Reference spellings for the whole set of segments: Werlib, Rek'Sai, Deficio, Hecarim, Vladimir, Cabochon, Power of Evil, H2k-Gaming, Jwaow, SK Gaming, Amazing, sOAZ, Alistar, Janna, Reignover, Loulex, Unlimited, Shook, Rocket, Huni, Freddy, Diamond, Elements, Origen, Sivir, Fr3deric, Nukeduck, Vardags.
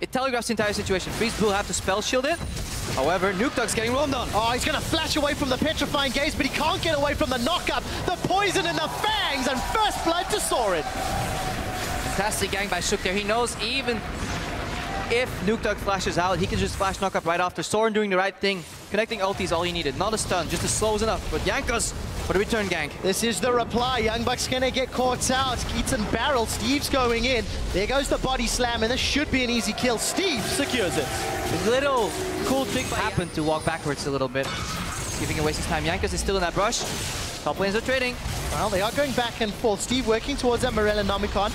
It telegraphs the entire situation. Priest will have to spell shield it. However, Nukeduck's getting roamed on. Oh, he's going to flash away from the petrifying gaze, but he can't get away from the knock-up, the poison and the fangs, and first blood to Søren. Fantastic gang by Shook there. He knows even if Nukeduck flashes out, he can just flash knock-up right after. Søren doing the right thing. Connecting ulti is all he needed. Not a stun, just a slow is enough. But Jankos for the return gank. This is the reply. YoungBuck's gonna get caught out. Keaton barrel. Steve's going in. There goes the body slam, and this should be an easy kill. Steve secures it. A little cool trick happened to walk backwards a little bit, giving away his time. Jankos is still in that brush. Top lanes are trading. Well, they are going back and forth. Steve working towards that Morella Nomicon.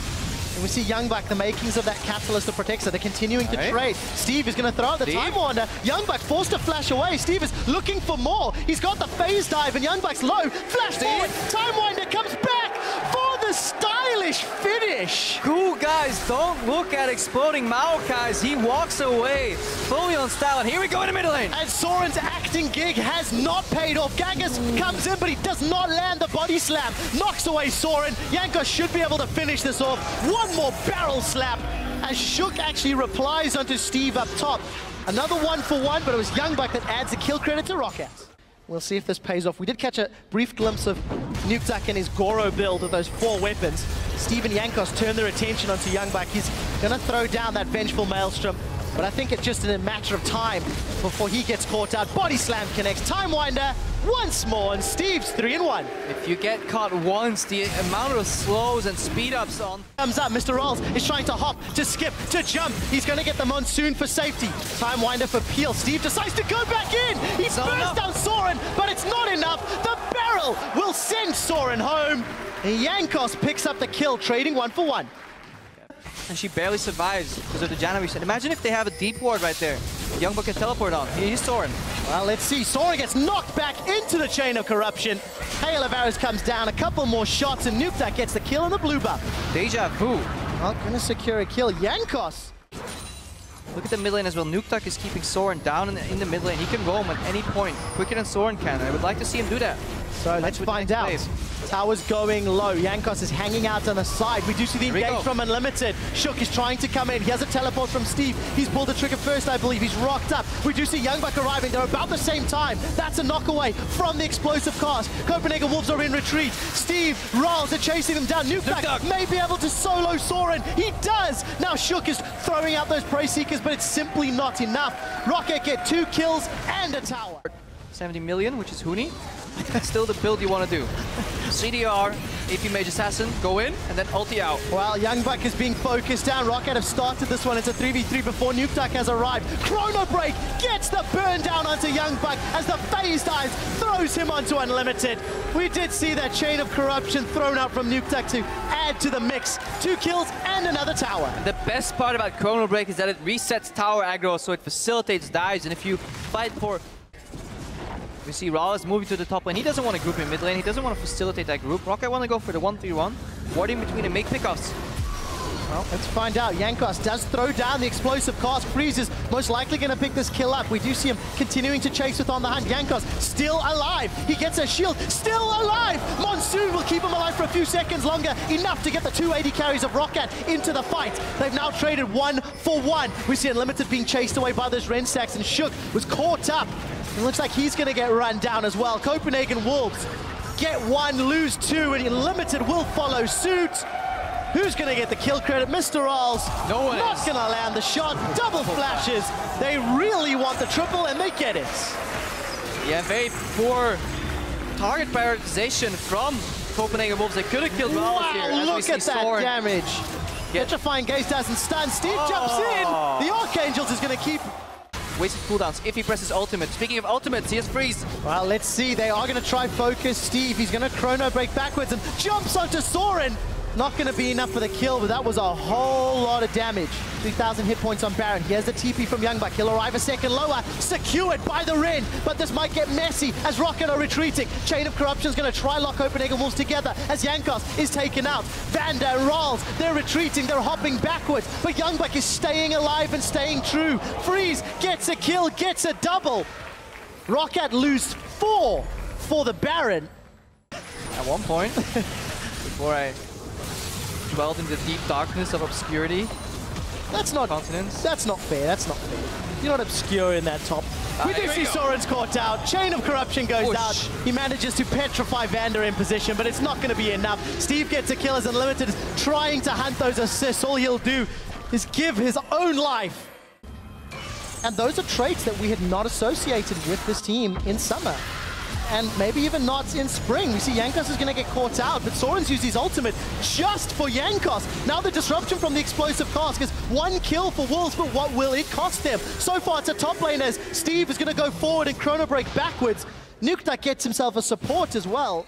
And we see YoungBuck, the makings of that Catalyst, the Protector, they're continuing to trade. Steve is going to throw out the Time Wander. YoungBuck forced to flash away. Steve is looking for more. He's got the phase dive, and YoungBuck's low. Flash forward. Time Wander comes back for the stylish finish. Cool guys, don't look at exploding Maokai's. He walks away fully on style, and here we go in the middle lane. And Soren's acting gig has not paid off. Genghis comes in, but he does not land the body slam. Knocks away Søren. Jankos should be able to finish this off. One more barrel slap, as Shook actually replies onto Steve up top. Another one-for-one, but it was YoungBuck that adds a kill credit to Rocket. We'll see if this pays off. We did catch a brief glimpse of Nukeduck and his Goro build with those four weapons. Steve and Jankos turn their attention onto YoungBuck. He's gonna throw down that vengeful Maelstrom, but I think it's just in a matter of time before he gets caught out. Body slam connects, Time Winder once more, and Steve's 3-1. If you get caught once, the amount of slows and speed-ups on... Comes up, Mr. Rolls is trying to hop, to skip, to jump. He's going to get the Monsoon for safety. Time Winder for Peel. Steve decides to go back in. He bursts down Søren, but it's not enough. The barrel will send Søren home. Jankos picks up the kill, trading 1-for-1. And she barely survives because of the Janna reset. Imagine if they have a deep ward right there. YoungBuck can teleport on. Here's Søren. Well, let's see. Søren gets knocked back into the Chain of Corruption. Hail of Arrows comes down. A couple more shots, and Nukeduck gets the kill on the blue buff. Deja vu. Not going to secure a kill. Jankos. Look at the mid lane as well. Nukeduck is keeping Søren down in the mid lane. He can roam at any point quicker than Søren can. I would like to see him do that. So let's find out. Tower's going low. Jankos is hanging out on the side. We do see the engage from Unlimited. Shook is trying to come in. He has a teleport from Steve. He's pulled the trigger first, I believe. He's rocked up. We do see YoungBuck arriving. They're about the same time. That's a knock away from the explosive cast. Copenhagen Wolves are in retreat. Steve, Rals are chasing them down. Nukeduck may be able to solo Søren. He does. Now Shook is throwing out those Prey Seekers, but it's simply not enough. Rocket get 2 kills and a tower. 70 million, which is Huni. Still the build you want to do. CDR, AP Mage Assassin, go in, and then ulti out. Well, YoungBuck is being focused down. Rocket have started this one. It's a 3v3 before Nukeduck has arrived. Chrono Break gets the burn down onto YoungBuck as the phase dives, throws him onto Unlimited. We did see that Chain of Corruption thrown out from Nukeduck to add to the mix. 2 kills and another tower. The best part about Chrono Break is that it resets tower aggro, so it facilitates dives, and if you fight for... We see Rallis moving to the top lane. He doesn't want to group in mid lane. He doesn't want to facilitate that group. Rocket want to go for the 1-3-1. Warding between and make pickoffs. Well, let's find out. Jankos does throw down the explosive cast. Freeze is most likely going to pick this kill up. We do see him continuing to chase with On The Hunt. Jankos still alive. He gets a shield. Still alive! Monsoon will keep him alive for a few seconds longer. Enough to get the 280 carries of Rocket into the fight. They've now traded 1-for-1. We see Unlimited being chased away by this Rensax, and Shook was caught up. It looks like he's going to get run down as well. Copenhagen Wolves get 1, lose 2, and Limited will follow suit. Who's going to get the kill credit? Mr. Arles not going to land the shot. Double flashes. They really want the triple, and they get it. Yeah, very poor target prioritization from Copenhagen Wolves. They could have killed Arles here. Wow, look at that damage. Petrifying Gaze doesn't stun. Steve jumps in. The Archangels is going to keep... Wasted cooldowns if he presses ultimate. Speaking of ultimates, he has freeze. Well, let's see. They are going to try focus Steve. He's going to chrono break backwards and jumps onto Søren. Not going to be enough for the kill, but that was a whole lot of damage. 3,000 hit points on Baron. Here's the TP from YoungBuck. He'll arrive a second lower, secured by the Ren. But this might get messy as Rocket are retreating. Chain of Corruption is going to try lock Copenhagen Wolves together as Jankos is taken out. Vanda and Rals, they're retreating, they're hopping backwards. But YoungBuck is staying alive and staying true. Freeze gets a kill, gets a double. Rocket lose 4 for the Baron. At one point, before I... dwelled in the deep darkness of obscurity. That's not fair. You're not obscure in that top. We do see Soren's caught out. Chain of Corruption goes out. He manages to petrify Vander in position, but it's not going to be enough. Steve gets a kill as Unlimited, trying to hunt those assists. All he'll do is give his own life. And those are traits that we had not associated with this team in summer. And maybe even not in spring. We see Jankos is going to get caught out, but Soren's used his ultimate just for Jankos. Now the disruption from the explosive cask is one kill for Wolves, but what will it cost them? So far it's a top lane as Steve is going to go forward and Chrono Break backwards. Nukeduck gets himself a support as well.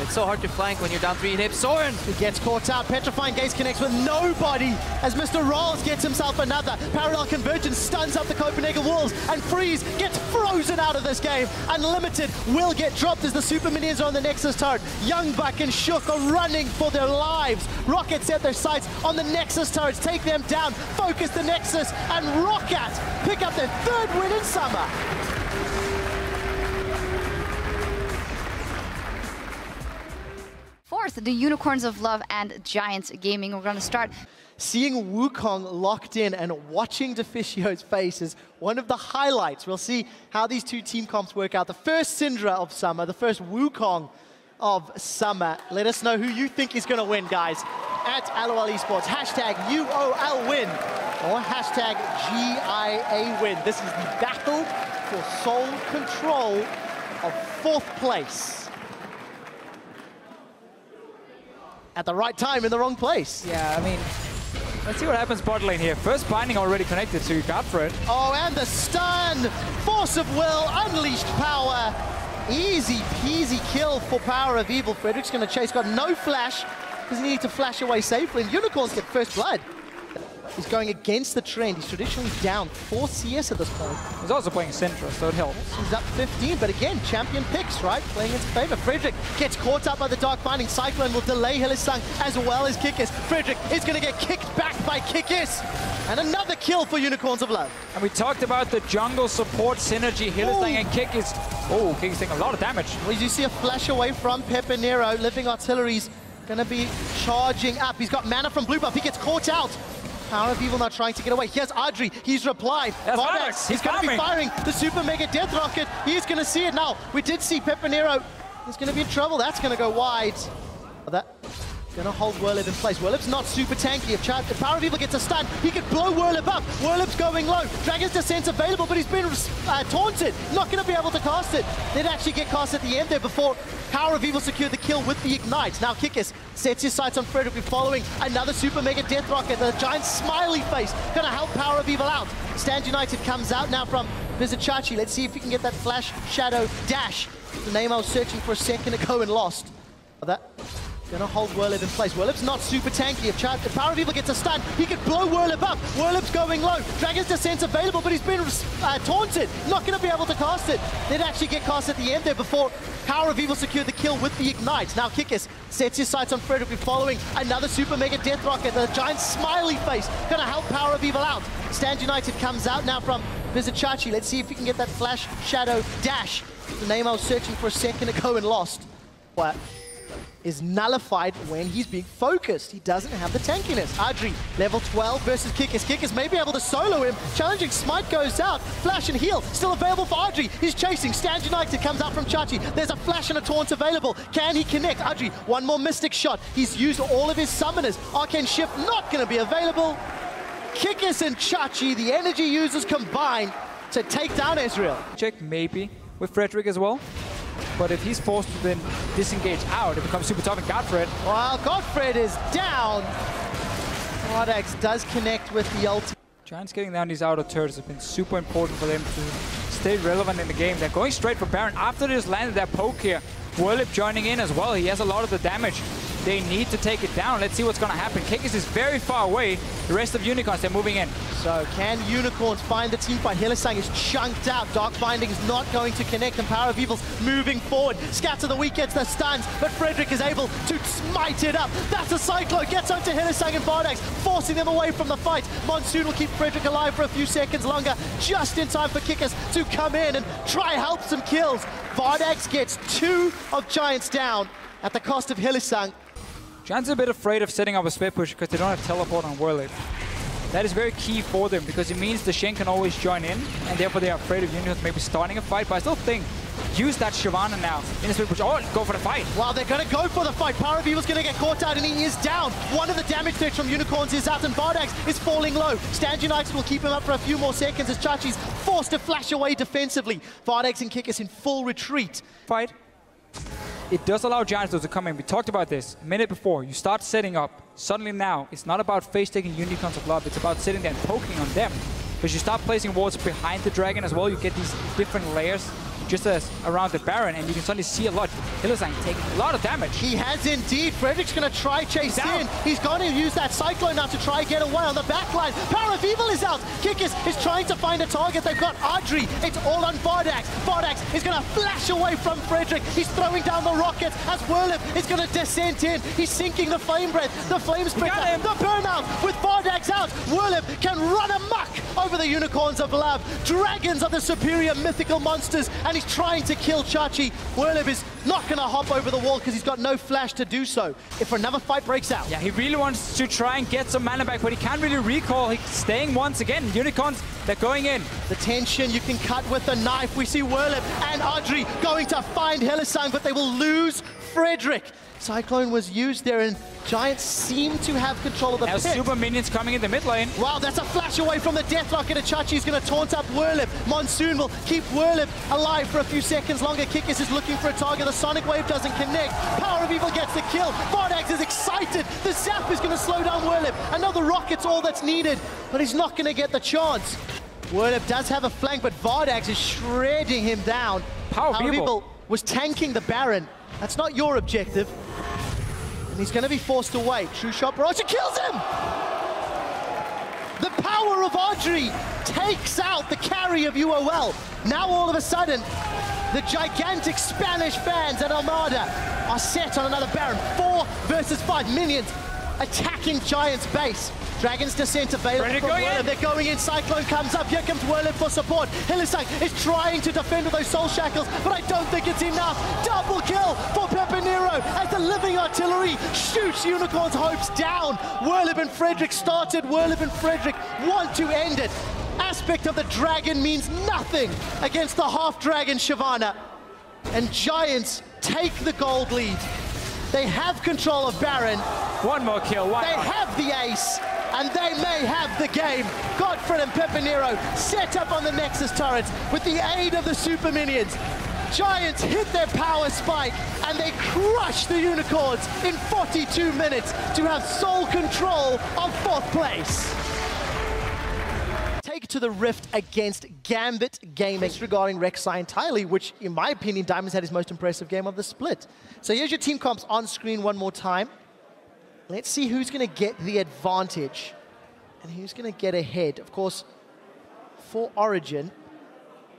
It's so hard to flank when you're down 3 hits. Søren! He gets caught out. Petrifying Gaze connects with nobody as Mr. Rolls gets himself another. Parallel Convergence stuns up the Copenhagen Wolves and Freeze gets frozen out of this game. Unlimited will get dropped as the Super Minions are on the Nexus turret. YoungBuck and Shook are running for their lives. Rocket set their sights on the Nexus turrets. Take them down, focus the Nexus, and Rocket pick up their 3rd win in summer. The Unicorns of Love and Giants Gaming. We're going to start. Seeing Wukong locked in and watching Deficio's face is one of the highlights. We'll see how these two team comps work out. The first Syndra of summer, the first Wukong of summer. Let us know who you think is going to win, guys. At LOL Esports, hashtag UOL win or hashtag GIA win. This is the battle for sole control of 4th place. At the right time, in the wrong place. Yeah, I mean, let's see what happens bot lane here. First binding already connected, so you go up for it. Oh, and the stun! Force of Will, Unleashed Power. Easy peasy kill for Power of Evil. Fredric's going to chase, got no flash, because he needed to flash away safely. And Unicorns get first blood. He's going against the trend. He's traditionally down 4 CS at this point. He's also playing Syndra, so it helps. He's up 15, but again, champion picks, right? Playing into favor. Fr3deric gets caught up by the Dark Binding. Cyclone will delay Hylissang as well as Kikis. Fr3deric is going to get kicked back by Kikis. And another kill for Unicorns of Love. And we talked about the jungle support synergy. Hylissang and Kikis. Oh, Kikis taking a lot of damage. Well, you see a flash away from Pepinero. Living Artillery's going to be charging up. He's got mana from Blue Buff. He gets caught out. Power of Evil now trying to get away. Here's Adryh. He's replied. Vardags. He's going to be firing the Super Mega Death Rocket. He's going to see it now. We did see Pepinero. He's going to be in trouble. That's going to go wide. That's going to hold Werlib in place. Werlib's not super tanky. If Power of Evil gets a stun, he could blow Werlib up. Werlib's going low. Dragon's Descent's available, but he's been taunted. Not going to be able to cast it. They'd actually get cast at the end there before Power of Evil secured the kill with the Ignite. Now Kikis sets his sights on Frederick. We're following another Super Mega Death Rocket. The giant smiley face going to help Power of Evil out. Stand United comes out now from Vizicachi. Let's see if he can get that Flash Shadow Dash. The name I was searching for a second ago and lost. Gonna hold Werlib in place. Werlib's not super tanky. If Power of Evil gets a stun, he could blow Werlib up. Werlib's going low. Dragon's Descent's available, but he's been taunted. Not gonna be able to cast it. They'd actually get cast at the end there before Power of Evil secured the kill with the Ignite. Now Kikis sets his sights on Frederick. We're following another Super Mega Death Rocket. The giant smiley face gonna help Power of Evil out. Stand United comes out now from Vizicachi. Let's see if he can get that Flash Shadow Dash. The name I was searching for a second ago and lost. What? Is nullified when he's being focused. He doesn't have the tankiness. Adryh, level 12 versus Kikis. Kikis may be able to solo him. Challenging Smite goes out. Flash and heal still available for Adryh. He's chasing. Stand United comes out from Chachi. There's a flash and a taunt available. Can he connect? Adryh, one more Mystic shot. He's used all of his summoners. Arcane Shift not going to be available. Kikis and Chachi, the energy users combined to take down Ezreal. Check maybe with Fr3deric as well. But if he's forced to then disengage out, it becomes super tough. And Godfred. Well, Godfred is down. Vardags does connect with the ult. Giants getting down these outer turrets has been super important for them to stay relevant in the game. They're going straight for Baron. After they just landed that poke here, Werlib joining in as well. He has a lot of the damage. They need to take it down. Let's see what's going to happen. Kikis is very far away. The rest of Unicorns, they're moving in. So can Unicorns find the team fight? Hylissang is chunked out. Dark Binding is not going to connect, and Power of Evil's moving forward. Scatter the Weak gets the stuns, but Fr3deric is able to smite it up. That's a Cyclone. Gets onto Hylissang and Vardags, forcing them away from the fight. Monsoon will keep Fr3deric alive for a few seconds longer, just in time for Kikis to come in and try help some kills. Vardags gets 2 of Giants down at the cost of Hylissang. Giants are a bit afraid of setting up a split push because they don't have teleport on Werlib. That is very key for them because it means the Shen can always join in, and therefore they are afraid of Unions maybe starting a fight. But I still think use that Shyvana now in the split push. Oh, go for the fight. Wow, they're going to go for the fight. Power of Evil's going to get caught out and he is down. One of the damage threats from Unicorns is out and Vardags is falling low. Stand United will keep him up for a few more seconds as Chachi's forced to flash away defensively. Vardags and Kikis in full retreat. Fight. It does allow Giants though to come in. We talked about this a minute before. You start setting up. Suddenly now, it's not about face-taking Unicorns of love. It's about sitting there and poking on them. Because you start placing wards behind the dragon as well. You get these different layers just as around the Baron, and you can suddenly see a lot. Hylissang taking a lot of damage. He has indeed. Fredric's going to try chase in. He's going to use that Cyclone now to try and get away on the back line. Power of Evil is out. Kikis is trying to find a target. They've got Adryh. It's all on Vardags. Vardags is going to flash away from Fr3deric. He's throwing down the rockets as Werlip is going to descend in. He's sinking the Flame Breath, the Flame Sprinkler, the Burnout with Vardags out. Werlip can run amok over the Unicorns of Lab. Dragons are the superior mythical monsters, and he's trying to kill Chachi. Werlip is not going to hop over the wall because he's got no flash to do so if another fight breaks out. Yeah, he really wants to try and get some mana back, but he can't really recall. He's staying once again. Unicorns, they're going in. The tension you can cut with the knife. We see Werlip and Adryh going to find Hylissang, but they will lose Fr3deric. Cyclone was used there, and Giants seem to have control of the pit. Now super minions coming in the mid lane. Wow, that's a flash away from the Deathlock, and Achachi's going to taunt up Werlip. Monsoon will keep Werlip alive for a few seconds longer. Kikis is looking for a target. The Sonic Wave doesn't connect. Power of Evil gets the kill. Vardags is excited. The Zap is going to slow down Werlip. Another Rocket's all that's needed, but he's not going to get the chance. Werlip does have a flank, but Vardags is shredding him down. Power of Evil was tanking the Baron. That's not your objective. And he's going to be forced away. True shot, Roger kills him! The power of Adryh takes out the carry of UOL. Now all of a sudden, the gigantic Spanish fans at Almada are set on another Baron. 4 versus 5 minions attacking Giants' base. Dragon's Descent available from Werlip. They're going in. Cyclone comes up. Here comes Werlip for support. Hylissang is trying to defend with those Soul Shackles, but I don't think it's enough. Double kill for Pepinero as the Living Artillery shoots Unicorn's hopes down. Werlip and Fr3deric started. Werlip and Fr3deric want to end it. Aspect of the Dragon means nothing against the Half-Dragon Shyvana. And Giants take the gold lead. They have control of Baron. One more kill. They have the ace. And they may have the game. Godfred and Pepinero set up on the Nexus turrets with the aid of the Super Minions. Giants hit their power spike and they crush the Unicorns in 42 minutes to have sole control of 4th place. Take to the Rift against Gambit Gaming, disregarding Rek'Sai entirely, which in my opinion, Diamond's had his most impressive game of the split. So here's your team comps on screen one more time. Let's see who's going to get the advantage and who's going to get ahead. Of course, for Origin,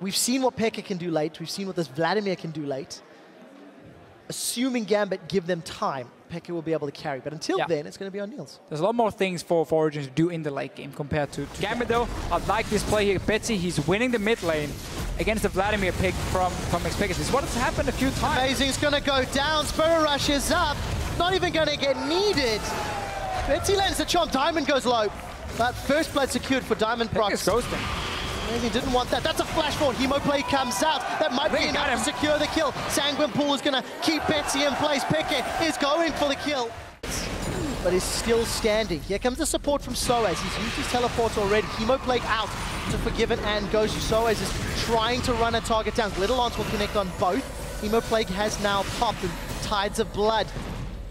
we've seen what Pekka can do late. We've seen what this Vladimir can do late. Assuming Gambit give them time, Pekka will be able to carry. But until then, it's going to be on Niels. There's a lot more things for Origin to do in the late game compared to Gambit, though. I like this play here. Betsy, he's winning the mid lane against the Vladimir pick from Xpekis. It's what has happened a few times. Amazing's going to go down. Spirit Rush is up. Not even going to get needed. Betsy lands the chomp. Diamond goes low. But first blood secured for Diamond Prox. Amazing, didn't want that. That's a flash for Hemoplay comes out. That might be enough to secure the kill. Sanguine Pool is going to keep Betsy in place. Pekka is going for the kill, but is still standing. Here comes the support from Soaz. He's used his teleport already. Hemoplague out to Forgiven and Goshi. Soaz is trying to run a target down. Little Lance will connect on both. Hemoplague has now popped, and Tides of Blood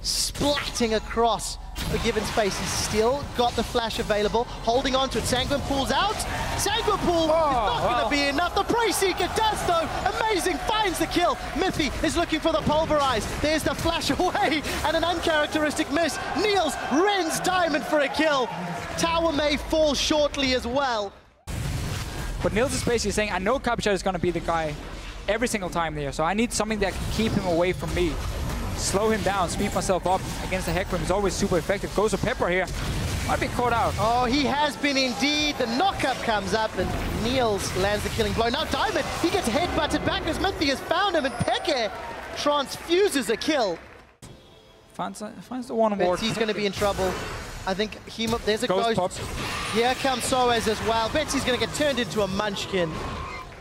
splatting across Forgiven's face. He's still got the flash available, holding on to it. Sanguine Pool's out. Sanguine Pool is not going to be enough. The Prey Seeker does, though. Amazing finds the kill. Mithy is looking for the Pulverize. There's the flash away and an uncharacteristic miss. Niels rends Diamond for a kill. Tower may fall shortly as well. But Niels is basically saying, I know Capture is going to be the guy every single time there, so I need something that can keep him away from me. Slow him down, speed myself up against the Hecarim is always super effective. Goes with Pepper here, might be caught out. Oh, he has been indeed. The knock-up comes up and Niels lands the killing blow. Now Diamond, he gets headbutted back as Mithy has found him and Pekka transfuses a kill. Finds the one more. He's going to be in trouble. I think he, there's a ghost. Here comes Soez as well. Betsy's going to get turned into a munchkin.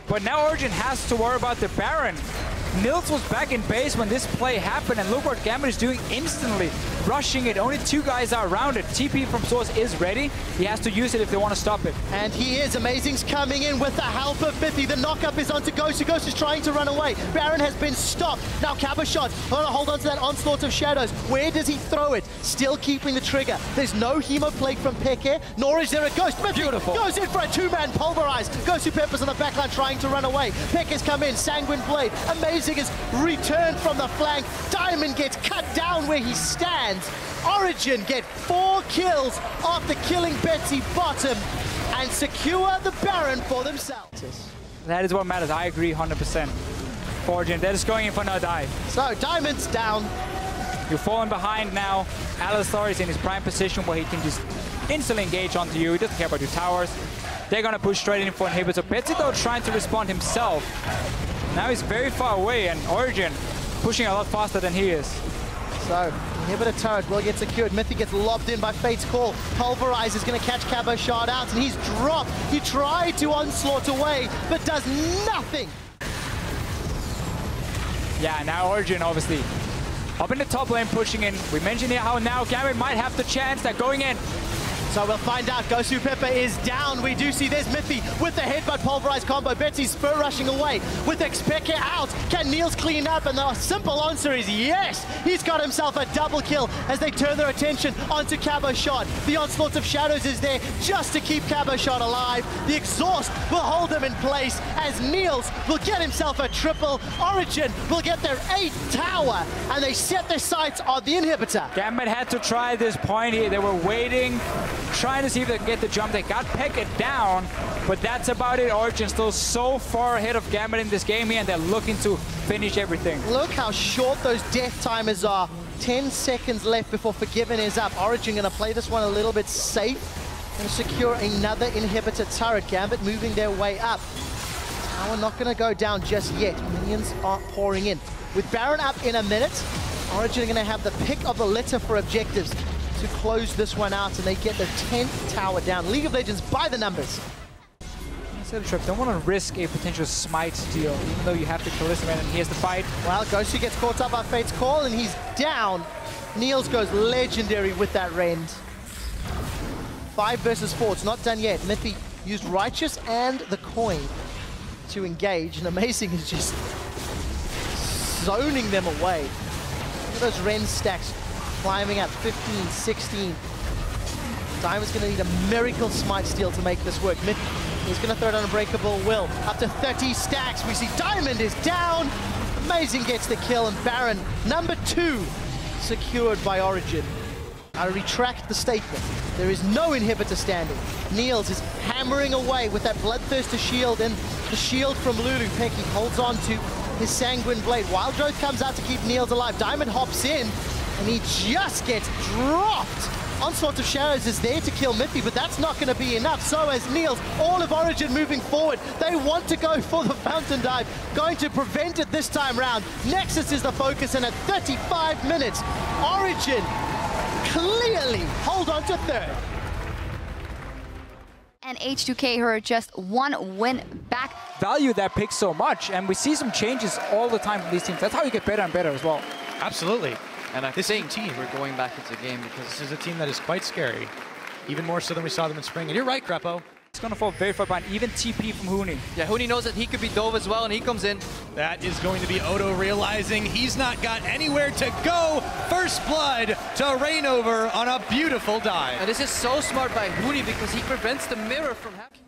But now Origen has to worry about the Baron. Nils was back in base when this play happened, and look what Gaming is doing instantly, rushing it. Only two guys are around it. TP from Source is ready. He has to use it if they want to stop it. And he is. Amazing's coming in with the help of Mithy. The knock-up is onto Ghost. Ghost is trying to run away. Baron has been stopped. Now Cabochon, want to hold on to that onslaught of shadows. Where does he throw it? Still keeping the trigger. There's no Hemoplate from Peke, nor is there a Ghost. Mithy beautiful. Goes in for a two-man pulverize. Ghost who peppers on the backline trying to run away. Peke's come in. Sanguine Blade. Amazing. Is returned from the flank. Diamond gets cut down where he stands. Origen get 4 kills after killing Betsy bottom and secure the Baron for themselves. That is what matters. I agree 100%. Origen, they're just going in for another dive. So Diamond's down. You're falling behind now. Alistar is in his prime position where he can just instantly engage onto you. He doesn't care about your towers. They're going to push straight in for inhibitor. Betsy though trying to respond himself. Now he's very far away, and Origen pushing a lot faster than he is. So, inhibitor turret will get secured. Mithy gets lobbed in by Fate's Call. Pulverize is going to catch Cabo Shard out, and he's dropped. He tried to onslaught away, but does nothing. Yeah, now Origen, obviously, up in the top lane, pushing in. We mentioned here how now Gaming might have the chance. They're going in. So we'll find out. Gosu Pepper is down. We do see there's Mithy with the headbutt pulverized combo. Betsy's spur rushing away with Xpeke out. Can Niels clean up? And the simple answer is yes. He's got himself a double kill as they turn their attention onto Cabochon. The onslaught of shadows is there just to keep Cabochon alive. The exhaust will hold them in place as Niels will get himself a triple. Origen will get their 8th tower, and they set their sights on the inhibitor. Gambit had to try this point here. They were waiting, trying to see if they can get the jump. They got Pekka down, but that's about it. Origen still so far ahead of Gambit in this game here, and they're looking to finish everything. Look how short those death timers are. 10 seconds left before Forgiven is up. Origen going to play this one a little bit safe and secure another inhibitor turret. Gambit moving their way up. Tower not going to go down just yet. Minions are pouring in. With Baron up in a minute, Origen going to have the pick of the litter for objectives to close this one out, and they get their 10th tower down. League of Legends by the numbers. Trip, don't want to risk a potential smite deal, even though you have to Callisto, and here's the fight. Well, Gosu gets caught up by Fate's Call, and he's down. Niels goes legendary with that rend. 5 versus 4, it's not done yet. Mithy used Righteous and the coin to engage, and Amazing is just zoning them away. Look at those rend stacks. Climbing up, 15, 16. Diamond's going to need a miracle smite steal to make this work. Mithy is going to throw it on Unbreakable Will. Up to 30 stacks. We see Diamond is down. Amazing gets the kill, and Baron, number 2, secured by Origen. I retract the statement. There is no inhibitor standing. Niels is hammering away with that Bloodthirster shield, and the shield from Lulu. Pekka holds on to his Sanguine Blade. Wild Growth comes out to keep Niels alive. Diamond hops in, and he just gets dropped. Onslaught of Shadows is there to kill Mithy, but that's not going to be enough. So as Niels, all of Origen moving forward, they want to go for the Fountain Dive. Going to prevent it this time round. Nexus is the focus, and at 35 minutes, Origen clearly hold on to 3rd. And H2K are just 1 win back. Value that pick so much, and we see some changes all the time from these teams. That's how you get better and better as well. Absolutely. And I think this team, we're going back into the game because this is a team that is quite scary, even more so than we saw them in spring. And you're right, Greppo. It's going to fall very far behind, even TP from Huni. Yeah, Huni knows that he could be dove as well, and he comes in. That is going to be Odo realizing he's not got anywhere to go. First blood to Reignover on a beautiful dive. And this is so smart by Huni because he prevents the mirror from happening.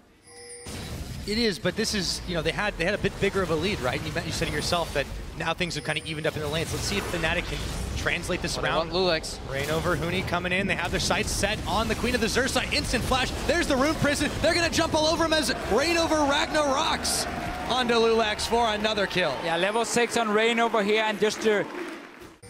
It is, but this is, you know, they had a bit bigger of a lead, right? And you said it yourself that now things have kind of evened up in the lanes. Let's see if Fnatic can translate this around. Loulex. Reignover, Huni coming in. They have their sights set on the Queen of the Xursa. Instant flash. There's the Rune Prison. They're going to jump all over him as Reignover Ragnaroks onto Loulex for another kill. Yeah, level 6 on Reignover here, and just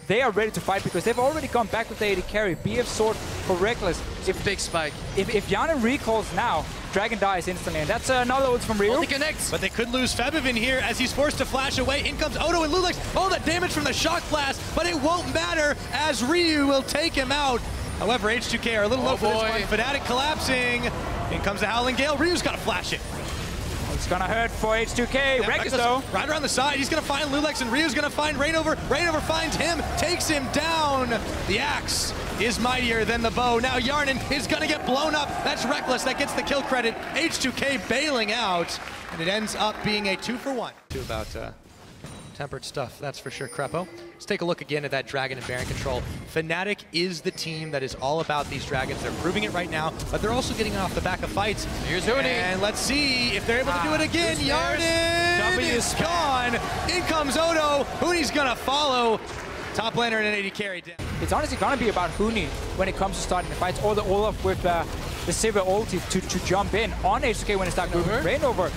they are ready to fight because they've already come back with the AD carry. BF Sword for Rekkles. If big spike. If Yana recalls now, Dragon dies instantly, and that's another one from Ryu. Oh, connects. But they could lose Febivin here as he's forced to flash away. In comes Odo and Loulex. Oh, that damage from the shock blast, but it won't matter as Ryu will take him out. However, H2k are a little low for this one. Fnatic collapsing. In comes the Howling Gale. Ryu's got to flash it. It's going to hurt for H2k. Rekkles, though. Right around the side. He's going to find Loulex, and Ryu's going to find Reignover. Reignover finds him, takes him down. The axe is mightier than the bow. Now Yarnin is going to get blown up. That's Rekkles. That gets the kill credit. H2k bailing out, and it ends up being a 2-for-1. Tempered stuff, that's for sure, Crepo. Let's take a look again at that Dragon and Baron control. Fnatic is the team that is all about these Dragons. They're proving it right now, but they're also getting it off the back of fights. Here's Huni. And let's see if they're able to do it again. Yarnin is gone. In comes Odo. Huni's gonna follow. Top laner and an 80 carry down. It's honestly gonna be about Huni when it comes to starting the fights, or the Olaf with the Sivir ulti to jump in on H2k when it's not moving. Reignover.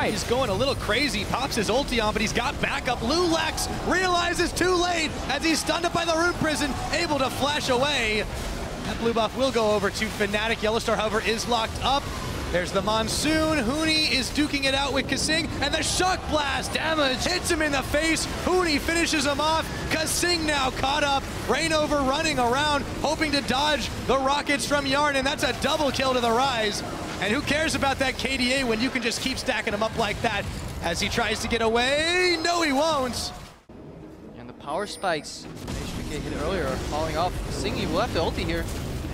He's going a little crazy, pops his ulti on, but he's got backup. Loulex realizes too late as he's stunned up by the Rune Prison, able to flash away. That blue buff will go over to Fnatic. Yellowstar, however, is locked up. There's the Monsoon. Huni is duking it out with Kasing, and the Shock Blast damage hits him in the face. Huni finishes him off. Kasing now caught up. Reignover running around, hoping to dodge the rockets from Yarn, and that's a double kill to the Rise. And who cares about that KDA when you can just keep stacking him up like that? As he tries to get away, no he won't! And the power spikes H2k hit earlier are falling off. Singy will have to ulti here.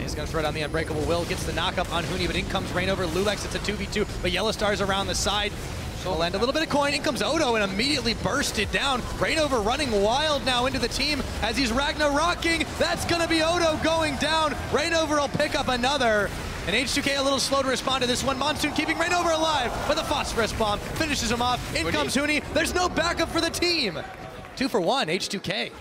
He's going to throw down the Unbreakable Will, gets the knockup on Huni, but in comes Reignover. Loulex, it's a 2v2, but Yellowstar's around the side. So land a little bit of coin, in comes Odo and immediately bursted down. Reignover running wild now into the team as he's Ragnarocking. That's going to be Odo going down. Reignover will pick up another. And H2k a little slow to respond to this one. Monsoon keeping Reignover alive with a Phosphorus Bomb. Finishes him off. In comes Huni. There's no backup for the team. 2-for-1, H2k.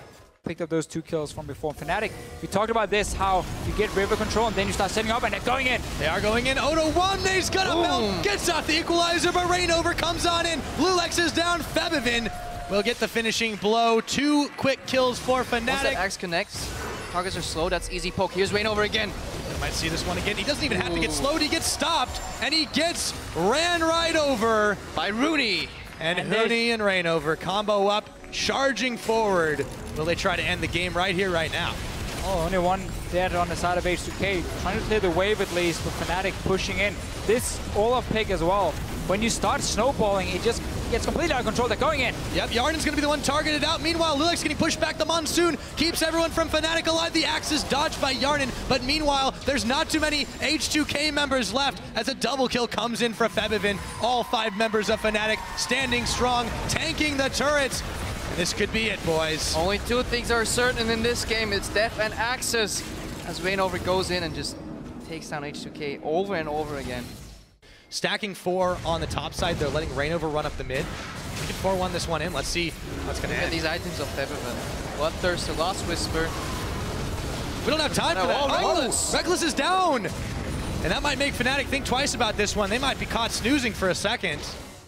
Picked up those two kills from before. Fnatic, we talked about this, how you get river control and then you start setting up, and they're going in. They are going in. Odo Wamne's gonna melt. Gets out the equalizer, but Reignover comes on in. Loulex is down. Febivin will get the finishing blow. Two quick kills for Fnatic. Once that axe connects, targets are slow. That's easy poke. Here's Reignover again. Might see this one again. He doesn't even have to get slowed. He gets stopped, and he gets ran right over by Huni. And Huni and Reignover combo up, charging forward. Will they try to end the game right here, right now? Oh, only one dead on the side of H2k. Trying to clear the wave at least, but Fnatic pushing in. This Olaf pick as well. When you start snowballing, it just gets completely out of control. They're going in. Yep, Yarnin's going to be the one targeted out. Meanwhile, Loulex getting pushed back. The Monsoon keeps everyone from Fnatic alive. The axe is dodged by Yarnin, but meanwhile, there's not too many H2k members left as a double kill comes in for Febivin. All five members of Fnatic standing strong, tanking the turrets. This could be it, boys. Only two things are certain in this game. It's death and axes, as Reignover goes in and just takes down H2k over and over again. Stacking four on the top side, they're letting Reignover run up the mid. We can 4-1 this one in. Let's see what's going to end. These items of Febivin. Bloodthirster, Lost Whisper. We don't have time for that. Rekkles. Rekkles is down! And that might make Fnatic think twice about this one. They might be caught snoozing for a second.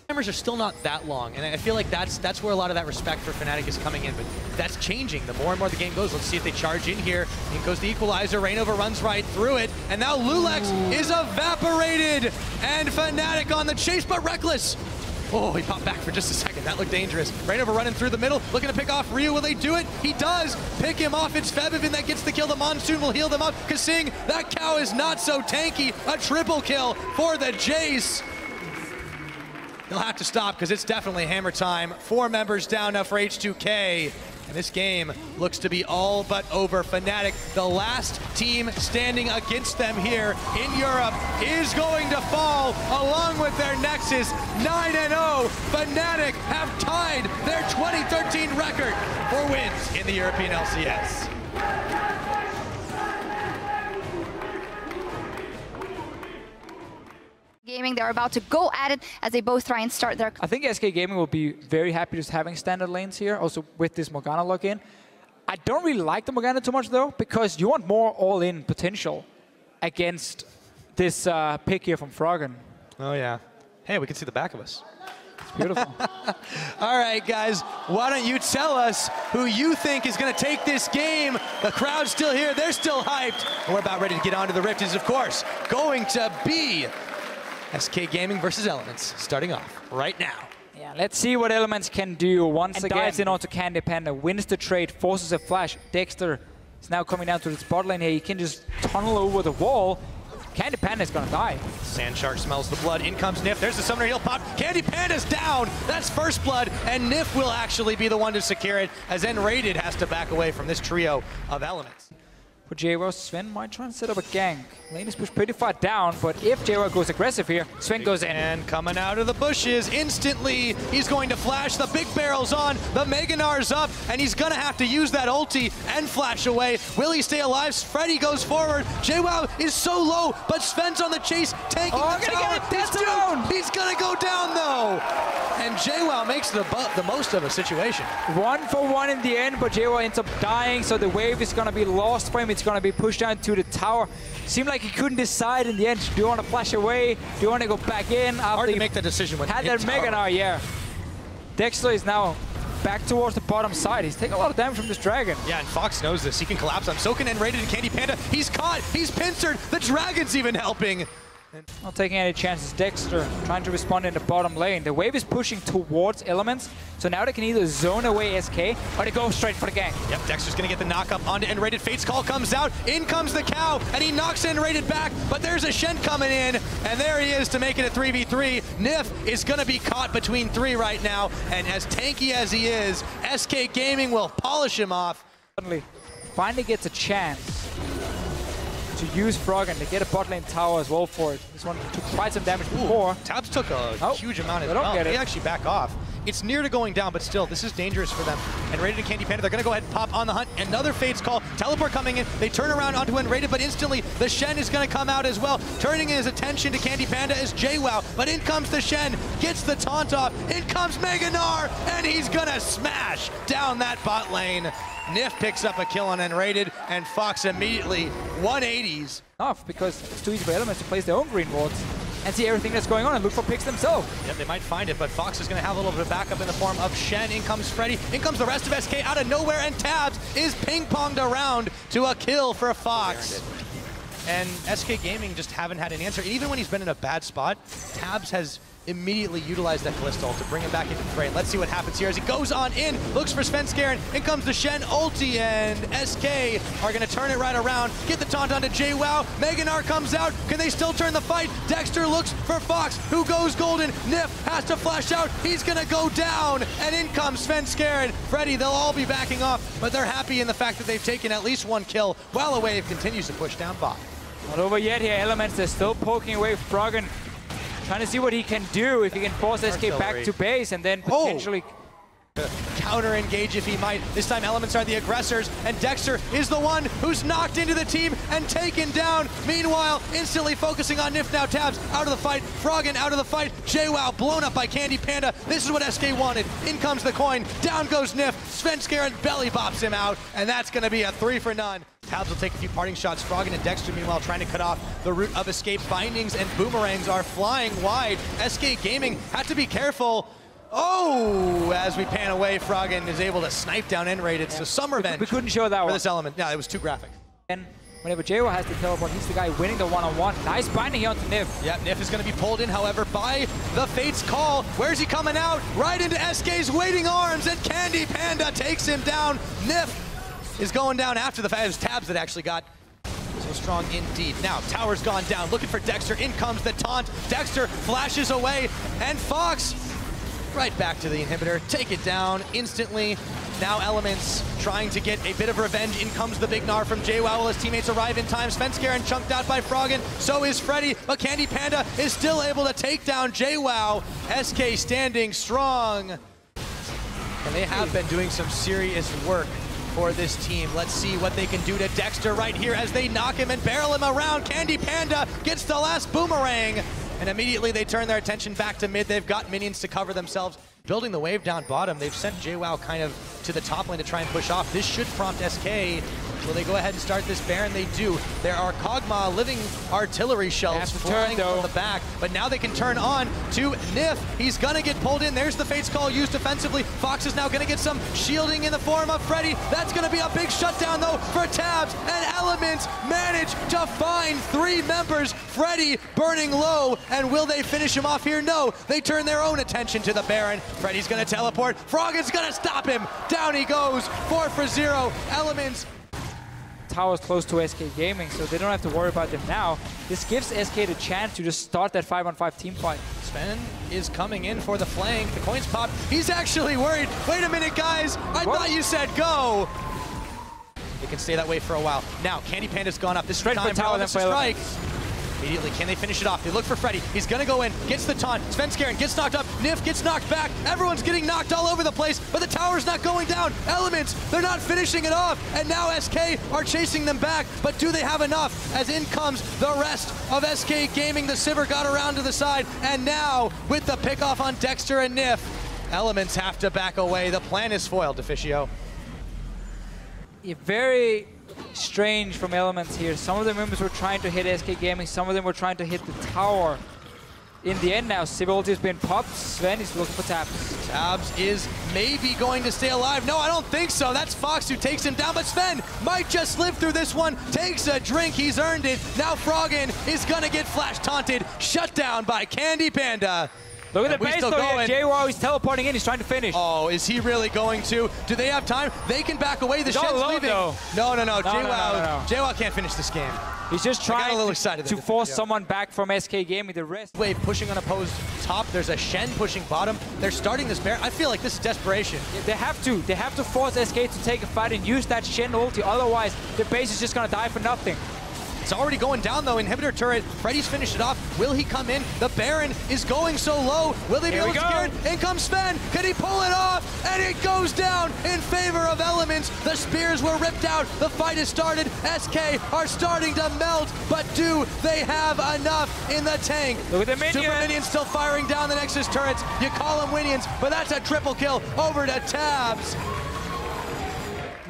Timers are still not that long, and I feel like that's where a lot of that respect for Fnatic is coming in, but that's changing the more and more the game goes. Let's see if they charge in here. In goes the equalizer. Reignover runs right through it, and now Loulex is evaporated, and Fnatic on the chase, but Rekkles. Oh, he popped back for just a second. That looked dangerous. Reignover running through the middle, looking to pick off Ryu. Will they do it? He does. Pick him off. It's Febivin that gets the kill. The Monsoon will heal them up. Kasing, that cow is not so tanky. A triple kill for the Jace. They'll have to stop because it's definitely hammer time. Four members down now for H2k. And this game looks to be all but over. Fnatic, the last team standing against them here in Europe, is going to fall along with their Nexus. 9-0. Fnatic have tied their 2013 record for wins in the European LCS. Gaming, they're about to go at it as they both try and start their... I think SK Gaming will be very happy just having standard lanes here, also with this Morgana lock-in. I don't really like the Morgana too much, though, because you want more all-in potential against this pick here from Froggen. Oh, yeah. Hey, we can see the back of us. It's beautiful. All right, guys, why don't you tell us who you think is going to take this game? The crowd's still here. They're still hyped. And we're about ready to get onto the Rift. It's, of course, going to be... SK Gaming versus Elements, starting off right now. Yeah, let's see what Elements can do once again. Dives in onto Candy Panda, wins the trade, forces a flash. Dexter It's now coming down to the spot lane here. You can just tunnel over the wall. Candy Panda's gonna die. Sand Shark smells the blood. In comes Nif. There's the summoner. He'll pop. Candy Panda's down. That's first blood, and Nif will actually be the one to secure it, as Enrated has to back away from this trio of elements. For Jwaow, Sven might try and set up a gank. Lane is pushed pretty far down, but if Jwaow goes aggressive here, Sven goes in. And coming out of the bushes instantly, he's going to flash. The big barrel's on, the Meganar's up, and he's gonna have to use that ulti and flash away. Will he stay alive? Freddy goes forward. Jwaow is so low, but Sven's on the chase, tanking the tower. That's down. He's gonna go down though. And Jwaow makes the most of a situation. 1 for 1 in the end, but Jwaow ends up dying, so the wave is gonna be lost for him. It's going to be pushed down to the tower. Seemed like he couldn't decide in the end. Do you want to flash away? Do you want to go back in? Hard to make the decision when had that Meganar, yeah. Dexter is now back towards the bottom side. He's taking a lot of damage from this dragon. Yeah, and Fox knows this. He can collapse. I'm soaking Enrated and Candy Panda. He's caught. He's pincered. The dragon's even helping. Not taking any chances. Dexter trying to respond in the bottom lane. The wave is pushing towards Elements, so now they can either zone away SK or they go straight for the gank. Yep, Dexter's gonna get the knock up onto Enrated. Fate's Call comes out. In comes the cow, and he knocks Enrated back, but there's a Shen coming in, and there he is to make it a 3v3. Nif is gonna be caught between three right now, and as tanky as he is, SK Gaming will polish him off. Suddenly, finally gets a chance to use Froggen to get a bot lane tower as well for it. This one took quite some damage before. Tabs took a huge amount as well. They actually back off. It's near to going down, but still, this is dangerous for them. Enrated and Candy Panda, they're gonna go ahead and pop on the hunt. Another Fate's Call, teleport coming in. They turn around onto Enrated, but instantly the Shen is gonna come out as well. Turning his attention to Candy Panda is Jwaow, but in comes the Shen, gets the taunt off. In comes Meganar, and he's gonna smash down that bot lane. Nif picks up a kill on Enrated, and Fox immediately 180s. Off, because it's too easy for Elements to place their own green wards and see everything that's going on and look for picks themselves. Yep, they might find it, but Fox is going to have a little bit of backup in the form of Shen. In comes Freddy, in comes the rest of SK out of nowhere, and Tabs is ping-ponged around to a kill for Fox. And SK Gaming just haven't had an answer. Even when he's been in a bad spot, Tabs has immediately utilized that Callisto to bring him back into the fray. Let's see what happens here as he goes on in, looks for Sven Skaren. In comes the Shen ulti, and SK are gonna turn it right around, get the taunt onto Jwaow. Meganar comes out. Can they still turn the fight? Dexter looks for Fox, who goes golden. Nif has to flash out. He's gonna go down, and in comes Sven Skaren. Freddy, they'll all be backing off, but they're happy in the fact that they've taken at least one kill while a wave continues to push down bot. Not over yet here, Elements. They're still poking away Froggen. Trying to see what he can do, if he can force SK back to base and then potentially counter-engage if he might. This time Elements are the aggressors, and Dexter is the one who's knocked into the team and taken down. Meanwhile, instantly focusing on Nif now. Tabs out of the fight, Froggen out of the fight. Jwaow blown up by Candy Panda. This is what SK wanted. In comes the coin, down goes Nif. Sven Skaren belly bops him out, and that's gonna be a 3 for none. Tabs will take a few parting shots. Froggen and Dexter, meanwhile, trying to cut off the route of escape. Bindings and boomerangs are flying wide. SK Gaming had to be careful. Oh, as we pan away, Froggen is able to snipe down Enrated. So some revenge. We couldn't show that for this element. Yeah, it was too graphic. And whenever Jwaow has the teleport, he's the guy winning the one-on-one. Nice binding here onto Nif. Yeah, Nif is going to be pulled in, however, by the Fate's Call. Where's he coming out? Right into SK's waiting arms, and Candy Panda takes him down. Nif is going down after the fact. It was Tabs that actually got so strong indeed. Now, tower's gone down, looking for Dexter. In comes the taunt. Dexter flashes away, and Fox right back to the inhibitor. Take it down instantly. Now Elements trying to get a bit of revenge. In comes the big gnar from Jwaow. While his teammates arrive in time. Sven Skaren chunked out by Froggen. So is Freddy, but Candy Panda is still able to take down Jwaow. SK standing strong. And they have been doing some serious work for this team. Let's see what they can do to Dexter right here as they knock him and barrel him around. Candy Panda gets the last boomerang, and immediately they turn their attention back to mid. They've got minions to cover themselves. Building the wave down bottom, they've sent Jwaow kind of to the top lane to try and push off. This should prompt SK. Will they go ahead and start this Baron? They do. There are Kog'Maw living artillery shells flying from the back, but now they can turn on to Nif. He's gonna get pulled in. There's the Fate's Call used defensively. Fox is now gonna get some shielding in the form of Freddy. That's gonna be a big shutdown though for Tabs, and Elements manage to find three members. Freddy burning low, and will they finish him off here? No, they turn their own attention to the Baron. Freddy's gonna teleport. Froggen's gonna stop him. Down he goes, 4 for 0, Elements. Power is close to SK Gaming, so they don't have to worry about them now. This gives SK the chance to just start that 5-on-5 team fight. Sven is coming in for the flank. The coin's popped. He's actually worried. Wait a minute, guys. I thought you said go. It can stay that way for a while. Now, Candy Panda's gone up. This is straight for Tower, then for Elements. Immediately, can they finish it off? They look for Freddy. He's gonna go in, gets the taunt. Sven's scaring, gets knocked up. Nif gets knocked back. Everyone's getting knocked all over the place, but the tower's not going down. Elements, they're not finishing it off. And now SK are chasing them back, but do they have enough? As in comes the rest of SK Gaming. The Sivir got around to the side, and now with the pickoff on Dexter and Nif, Elements have to back away. The plan is foiled, Deficio. Very strange from Elements here. Some of the members were trying to hit SK Gaming, some of them were trying to hit the tower. In the end now, Sivir has been popped. Sven is looking for Tabs. Tabs is maybe going to stay alive. No, I don't think so. That's Fox who takes him down, but Sven might just live through this one. Takes a drink, he's earned it. Now Froggen is gonna get flash taunted. Shut down by Candy Panda. Look at the base though, Jwaow, he's teleporting in, he's trying to finish. Oh, is he really going to? Do they have time? They can back away, the shit's leaving. No, Jwaow can't finish this game. He's just trying to force someone back from SK Gaming, the rest. Wave pushing unopposed top, there's a Shen pushing bottom. They're starting this bear. I feel like this is desperation. Yeah, they have to force SK to take a fight and use that Shen ulti, otherwise the base is just gonna die for nothing. It's already going down though, inhibitor turret. Freddy's finished it off. Will he come in? The Baron is going so low. Will they be able to get it? In comes Sven. Can he pull it off? And it goes down in favor of Elements. The spears were ripped out. The fight has started. SK are starting to melt, but do they have enough in the tank? Look at the minions. Super minions still firing down the Nexus turrets. You call them minions, but that's a triple kill over to Tabs.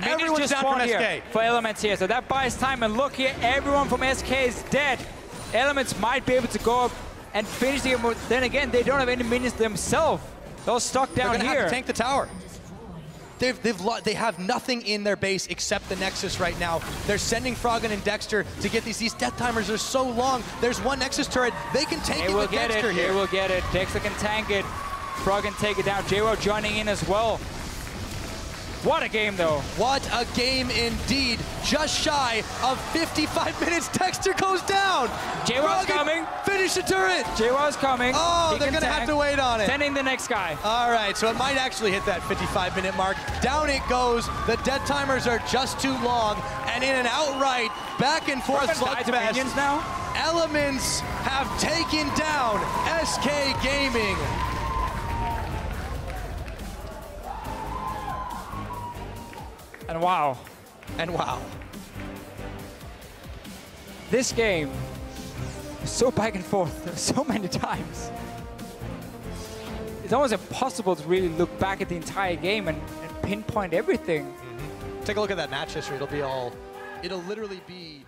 Everyone's just down from SK. Here for Elements here, so that buys time, and look here, everyone from SK is dead. Elements might be able to go up and finish the game, but then again, they don't have any minions themselves. They're stuck down here. They're gonna have to tank the tower. They have nothing in their base except the Nexus right now. They're sending Froggen and Dexter to get these death timers are so long. There's one Nexus turret, they can tank it with Dexter here. They will get it, Dexter can tank it. Froggen take it down, Jwaow joining in as well. What a game though. What a game indeed. Just shy of 55 minutes, Dexter goes down. Jwaw's coming. Finish the turret. Jwaw's coming. Oh, they're gonna have to wait on it. Sending the next guy. All right, so it might actually hit that 55-minute mark. Down it goes. The dead timers are just too long, and in an outright back and forth slugfest now. Elements have taken down SK Gaming. And wow. And wow. This game is so back and forth so many times. It's almost impossible to really look back at the entire game and pinpoint everything. Take a look at that match history. It'll literally be